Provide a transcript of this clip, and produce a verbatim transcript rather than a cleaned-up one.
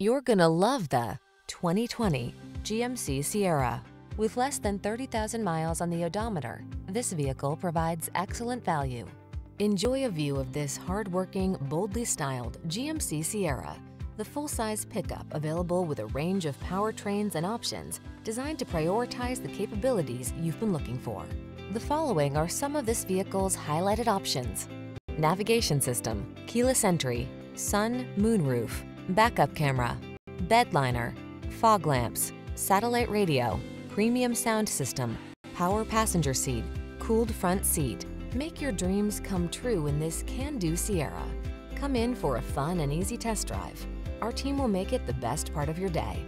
You're gonna love the twenty twenty G M C Sierra. With less than thirty thousand miles on the odometer, this vehicle provides excellent value. Enjoy a view of this hard-working, boldly styled G M C Sierra, the full-size pickup available with a range of powertrains and options designed to prioritize the capabilities you've been looking for. The following are some of this vehicle's highlighted options: navigation system, keyless entry, sun, moon roof, backup camera, bed liner, fog lamps, satellite radio, premium sound system, power passenger seat, cooled front seat. Make your dreams come true in this can-do Sierra. Come in for a fun and easy test drive. Our team will make it the best part of your day.